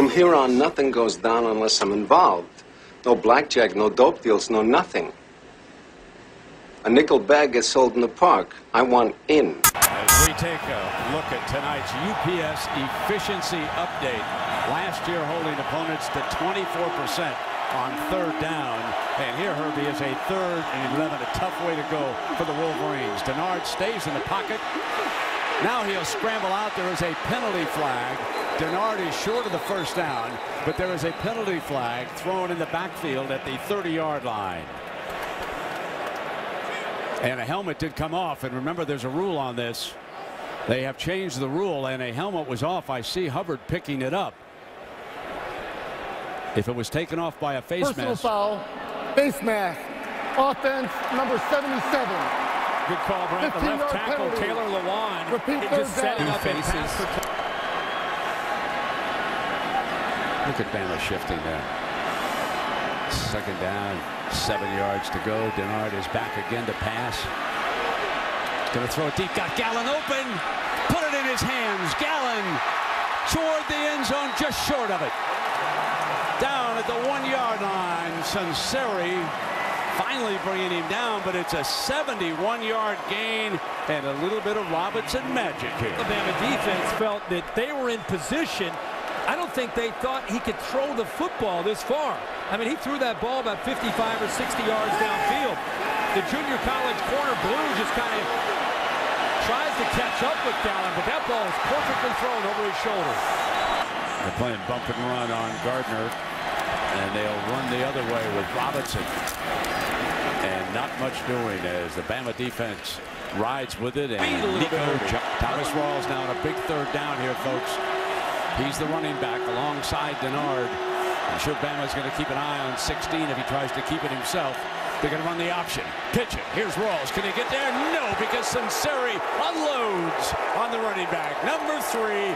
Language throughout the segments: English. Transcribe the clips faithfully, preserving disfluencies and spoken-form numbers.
From here on, nothing goes down unless I'm involved. No blackjack, no dope deals, no nothing. A nickel bag gets sold in the park. I want in. As we take a look at tonight's U P S efficiency update, last year holding opponents to twenty-four percent on third down. And here, Herbie, is a third and eleven, a tough way to go for the Wolverines. Denard stays in the pocket. Now he'll scramble out. There is a penalty flag. Denard is short of the first down, but there is a penalty flag thrown in the backfield at the thirty-yard line. And a helmet did come off. And remember, there's a rule on this. They have changed the rule, and a helmet was off. I see Hubbard picking it up. If it was taken off by a face mask. Personal foul, face mask, offense number seventy-seven. Good call, Brent. The left tackle, penalty. Taylor Lewan. Repeat just setting up faces. Look at Bama shifting there. Second down, seven yards to go. Denard is back again to pass. Going to throw it deep. Got Gallon open. Put it in his hands. Gallon toward the end zone, just short of it. Down at the one-yard line, Sunseri finally bringing him down, but it's a seventy-one-yard gain and a little bit of Robinson magic here. Alabama defense felt that they were in position. I don't think they thought he could throw the football this far. I mean, he threw that ball about fifty-five or sixty yards downfield. The junior college corner Blue just kind of tries to catch up with Gallon, but that ball is perfectly thrown over his shoulder. They're playing bump and run on Gardner, and they'll run the other way with Robinson. And not much doing as the Bama defense rides with it. And Nico, Thomas Rawls now on a big third down here, folks. He's the running back alongside Denard. I'm sure Bama's going to keep an eye on sixteen if he tries to keep it himself. They're going to run the option. Pitch it. Here's Rawls. Can he get there? No, because Sunseri unloads on the running back. Number three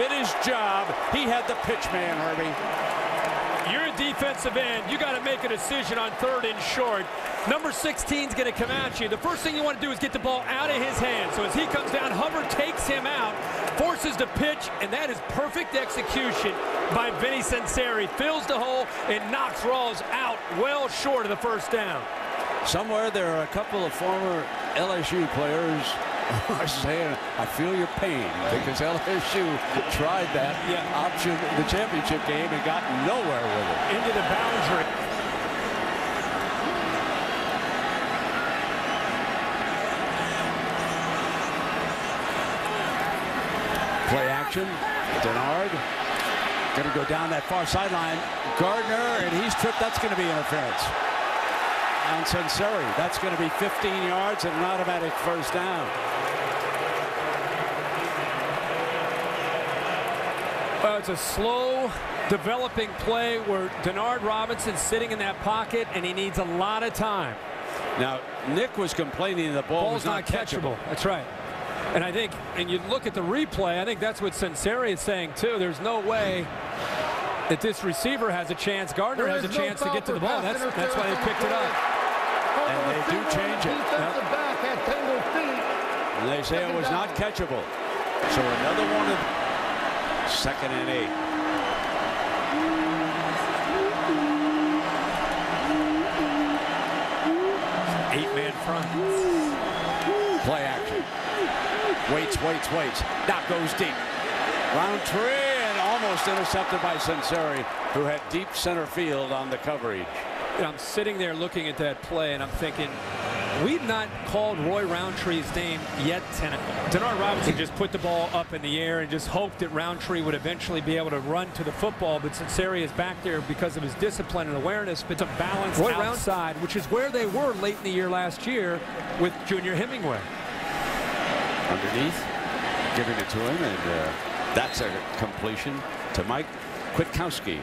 did his job. He had the pitch man, Herbie. You're a defensive end. You got to make a decision on third and short. Number sixteen's going to come at you. The first thing you want to do is get the ball out of his hand. So as he comes down, Hubbard takes him out, forces the pitch, and that is perfect execution by Vinnie Sunseri. Fills the hole and knocks Rawls out well short of the first down. Somewhere there are a couple of former L S U players are saying, I feel your pain, because L S U tried that yeah. option in the championship game and got nowhere with it. Into the boundary. Play action. Denard going to go down that far sideline. Gardner, and he's tripped. That's going to be interference on Sunseri. That's going to be fifteen yards and an automatic first down. Well, it's a slow developing play where Denard Robinson's sitting in that pocket and he needs a lot of time. Now, Nick was complaining the ball was not, not catchable. catchable. That's right. And I think, and you look at the replay, I think that's what Sunseri is saying too. There's no way that this receiver has a chance. Gardner has a chance to get to the ball. That's, that's why they picked it up. And they do change it. And they say it was not catchable. So another one of second and eight. Eight-man front. Play action. Waits, waits, waits. Now goes deep. Roundtree, and almost intercepted by Sunseri, who had deep center field on the coverage. I'm sitting there looking at that play, and I'm thinking, we've not called Roy Roundtree's name yet tonight. Denard Robinson just put the ball up in the air and just hoped that Roundtree would eventually be able to run to the football, but Sunseri is back there because of his discipline and awareness. But to balance Roy outside, which is where they were late in the year last year with Junior Hemingway. Underneath, giving it to him, and uh, that's a completion to Mike Kwiatkowski.